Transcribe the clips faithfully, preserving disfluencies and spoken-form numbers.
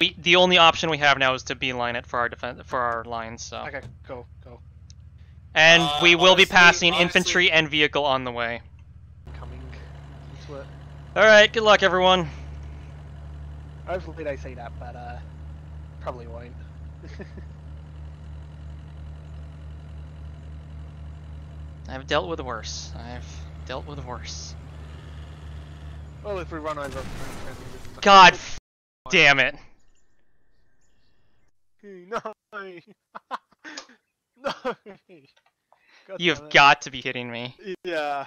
We, the only option we have now is to beeline it for our defense, for our lines. So. Okay, go, go. And uh, we will honestly, be passing honestly. infantry and vehicle on the way. Coming into it. All right, good luck, everyone. Hopefully they see that, but uh, probably won't. I've dealt with worse. I've dealt with worse. Well, if we run over. God, f damn it. No. No. God, you've got to be kidding me. Yeah.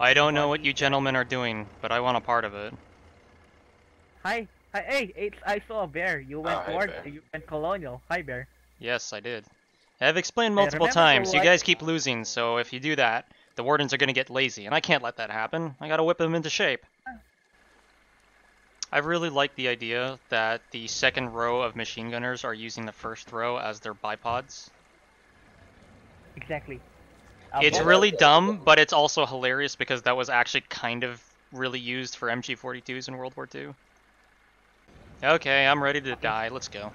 I don't know what you gentlemen are doing, but I want a part of it. Hi. Hi. Hey, it's, I saw a bear. You went oh, forward, hey, you went colonial. Hi, bear. Yes, I did. I've explained multiple times. You guys keep losing, so if you do that, the wardens are going to get lazy, and I can't let that happen. I got to whip them into shape. I really like the idea that the second row of machine gunners are using the first row as their bipods. Exactly. It's really dumb, but it's also hilarious because that was actually kind of really used for M G forty-twos in World War Two. Okay, I'm ready to die. Let's go.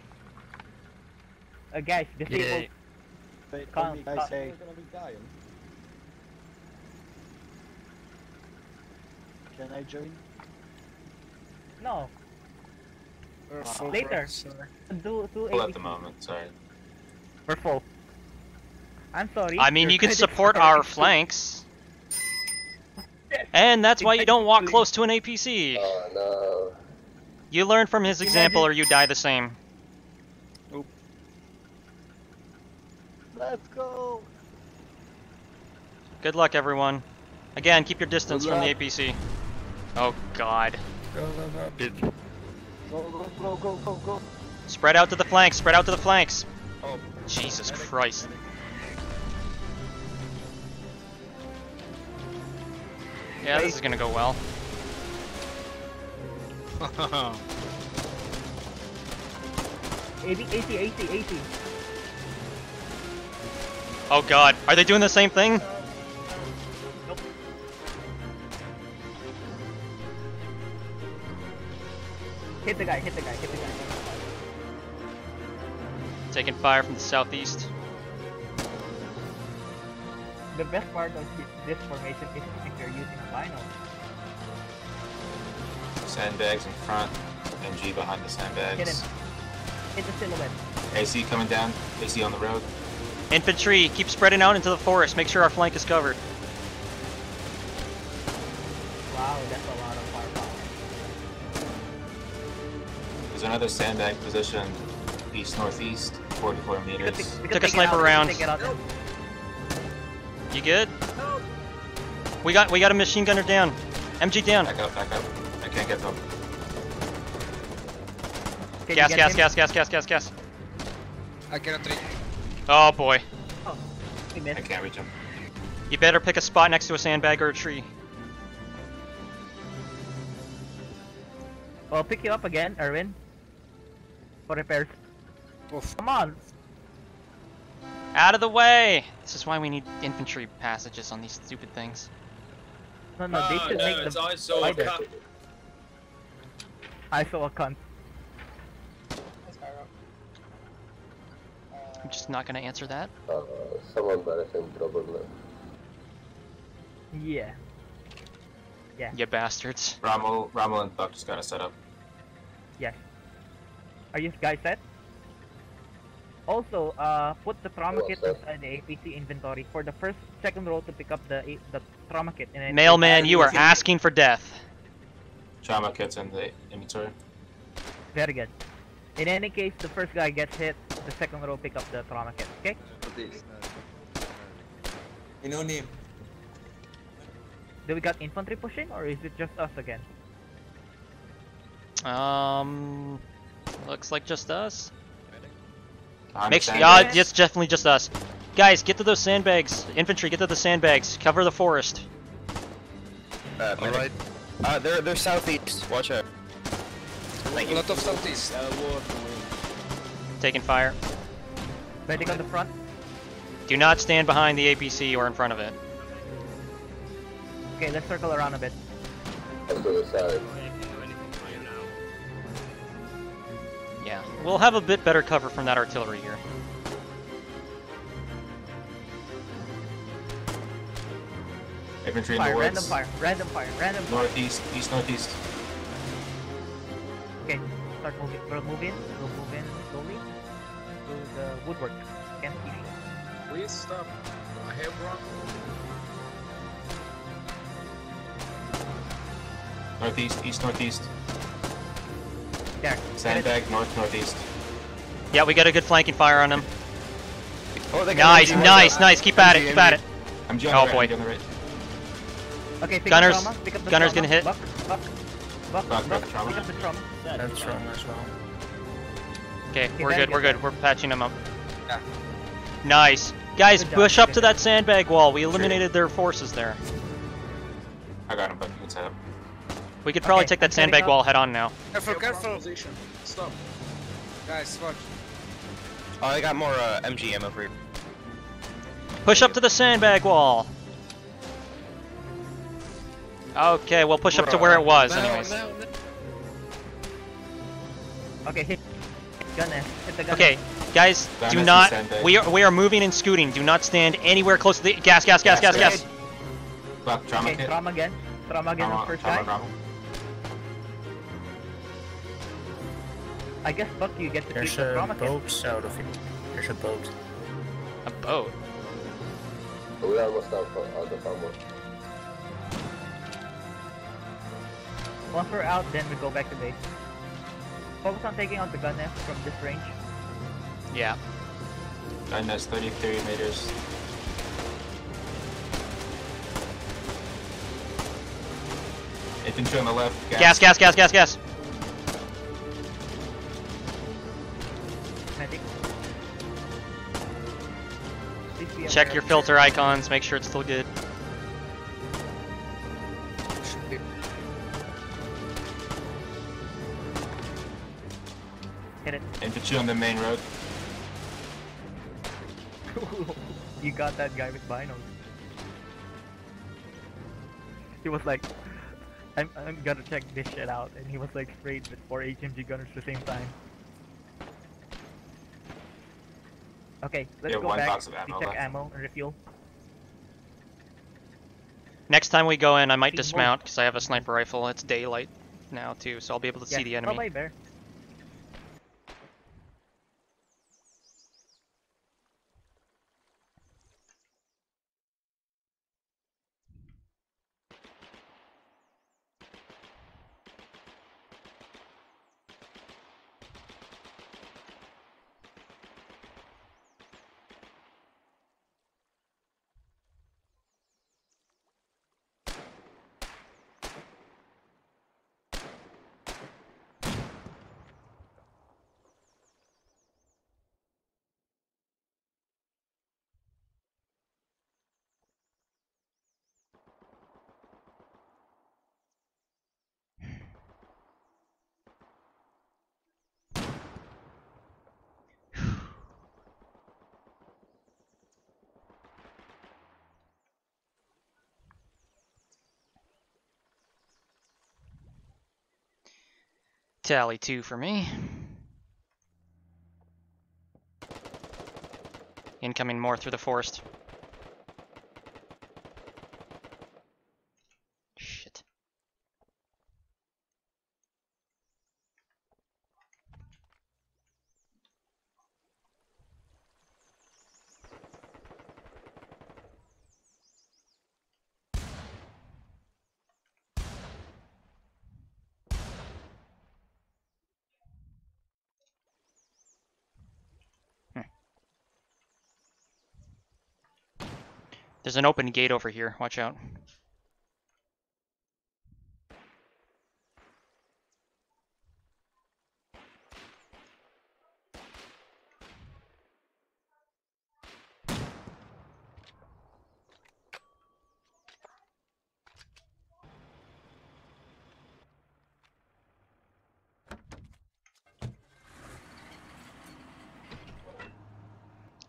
Uh, guys, disabled. Yeah. Calm, calm. I say. Can I join? No. We're full. Later. Do, do well, at the moment, sorry. We're full. I'm sorry. I mean, you can support our flanks. And that's why you don't walk close to an A P C. Oh, no. You learn from his example or you die the same. Oop. Let's go. Good luck, everyone. Again, keep your distance from the A P C. Oh, God. Go, go, go. Go, go, go, go, go. Spread out to the flanks, spread out to the flanks. Oh, Jesus Christ. Yeah, this is gonna go well. eighty, eighty, eighty, eighty. Oh God, are they doing the same thing? Nope. Hit the guy, hit the guy, hit the guy. Taking fire from the southeast. The best part of this formation is if you're using vinyl. Sandbags in front, M G behind the sandbags. Hit him. Hit the silhouette. A C coming down, A C on the road. Infantry, keep spreading out into the forest, make sure our flank is covered. Wow, that's a lot of firepower. There's another sandbag position, east-northeast, forty-four meters. Took a sniper round. You good? No. We got we got a machine gunner down. M G down. Back up, back up. I can't get them. Can gas, gas, gas, gas, gas, gas, gas. I cannot reach. Oh boy. Oh, I can't reach him. You better pick a spot next to a sandbag or a tree. Well, I'll pick you up again, Erwin. For repairs. Oof. Come on. Out of the way! This is why we need infantry passages on these stupid things. No, no, they should oh, make no, the I saw a cunt. I saw a cunt. I'm just not gonna answer that. Uh, someone better than probably. Yeah. Yeah. You bastards. Rommel, Rommel and Buck just gotta set up. Yes. Are you guys set? Also, uh, put the trauma kit in the A P C inventory for the first, second row to pick up the the trauma kit. And Mailman, you are asking for death. Trauma kit's in the inventory. Very good. In any case, the first guy gets hit, the second row pick up the trauma kit, okay? In no name. Do we got infantry pushing, or is it just us again? Um, looks like just us. Make sure, uh, it's definitely just us. Guys, get to those sandbags. Infantry, get to the sandbags. Cover the forest. Uh, all right. Uh, they're they're southeast. Watch out. Thank a lot you. of southeast. Uh, Taking fire. Medic on the front. Do not stand behind the A P C or in front of it. Okay, let's circle around a bit. to the side. Yeah, we'll have a bit better cover from that artillery here. Infantry in the woods. Random fire, random fire, random fire. Northeast, east, northeast. Okay, start moving. We'll move in. We'll move in slowly to the woodwork. Can't keep it. Please stop. I have rock. Northeast, east, northeast. There. Sandbag, north, northeast. Yeah, we got a good flanking fire on him. Oh, they got nice, nice, nice. Keep at it, keep at it. I'm jumping. Oh boy. Okay, pick Gunners, up pick up the Gunner's trauma. Gonna hit. Buck, buck, buck, buck, buck, trauma. Pick up the trauma. That's trauma as well. Okay, we're good, we're good. We're patching them up. Yeah. Nice. Guys, push up to that sandbag wall. We eliminated their forces there. I got him, but it's up. We could probably okay, take that sandbag wall head on now. Careful, careful. Stop. Guys, watch. Oh, I got more uh, M G ammo for you. Push up to the sandbag wall. Okay, we'll push up to where it was, anyways. Okay, hit gunner. Hit the gunner. Okay, guys, do not. We are we are moving and scooting. Do not stand anywhere close to the gas, gas, gas, gas, gas. Okay, trauma again. Trauma again on first guy. I guess fuck you. Get to keep the trauma. There's a boat out of here. There's a boat. A boat. We almost out of the farm. Once we're out, then we go back to base. Focus on taking out the gun nest from this range. Yeah. Gun nest thirty-three meters. Infantry on the left. Gas, gas, gas, gas, gas. Medic. Check your filter icons, make sure it's still good. Infantry on the main road. You got that guy with binos. He was like, I'm, I'm gonna check this shit out. And he was like sprayed with four H M G gunners at the same time. Okay, let's go back, check ammo and refuel. Next time we go in, I might dismount because I have a sniper rifle. It's daylight now too, so I'll be able to see the enemy. Bye-bye, bear. Tally two for me. Incoming more through the forest. Shit. There's an open gate over here, watch out.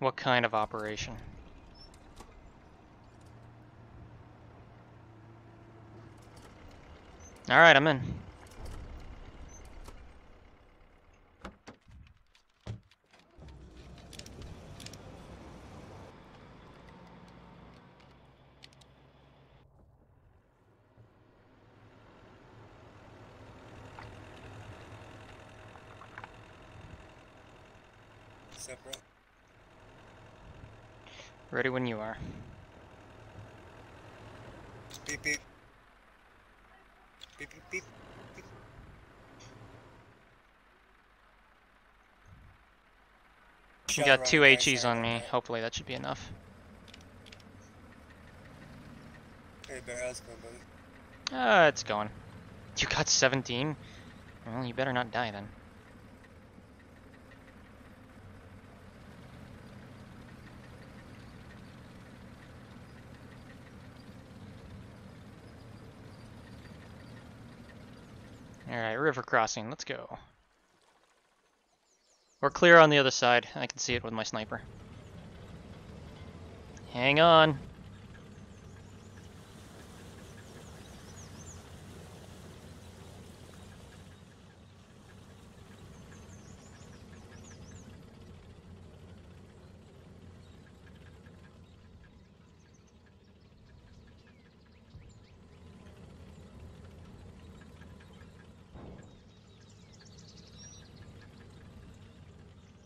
What kind of operation? Alright, I'm in. Ready when you are. Beep beep. Beep beep beep. Beep. You got two H Es on me. Hopefully that should be enough. Hey, bear, how's it going, buddy? Ah, uh, it's going. You got seventeen? Well, you better not die then. Alright, river crossing, let's go. We're clear on the other side. I can see it with my sniper. Hang on.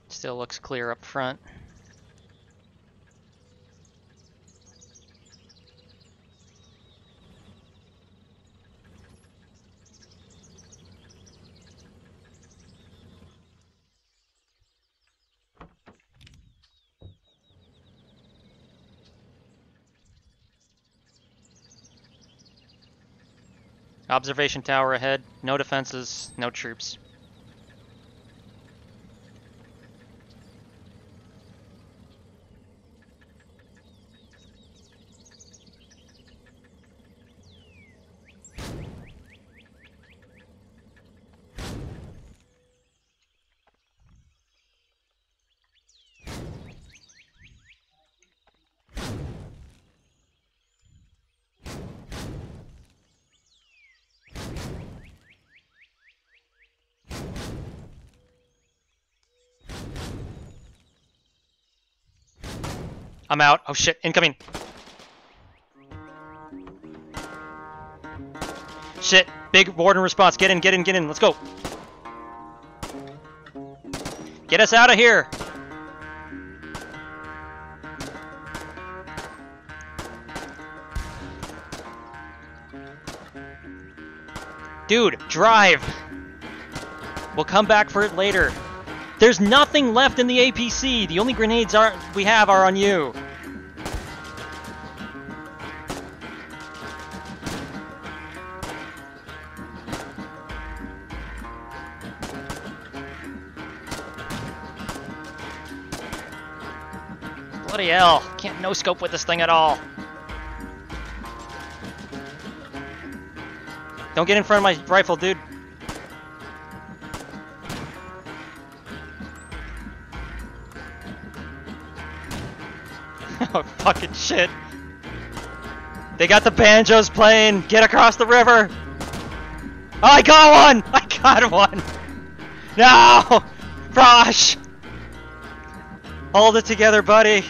Still looks clear up front. Observation tower ahead. No defenses, no troops. I'm out. Oh shit, incoming. Shit, big warden response. Get in, get in, get in. Let's go. Get us out of here. Dude, drive. We'll come back for it later. There's nothing left in the A P C. The only grenades are we have are on you. Bloody hell, can't no scope with this thing at all. Don't get in front of my rifle, dude. Oh, fucking shit. They got the banjos playing. Get across the river. Oh, I got one. I got one. No. Frosh. Hold it together, buddy.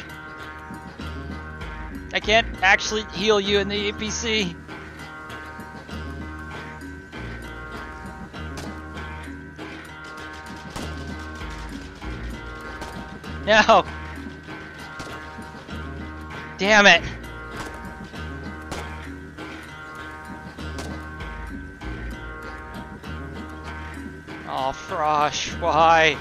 I can't actually heal you in the A P C. No. Damn it! Oh, Frosh, why?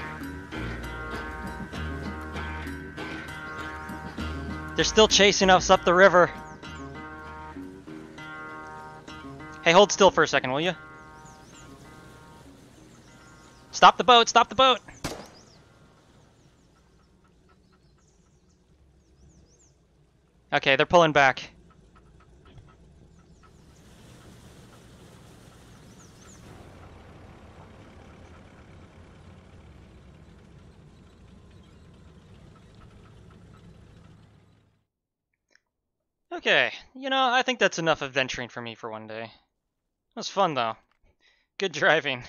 They're still chasing us up the river. Hey, hold still for a second, will you? Stop the boat, stop the boat! Okay, they're pulling back. Okay, you know, I think that's enough adventuring for me for one day. That was fun though. Good driving.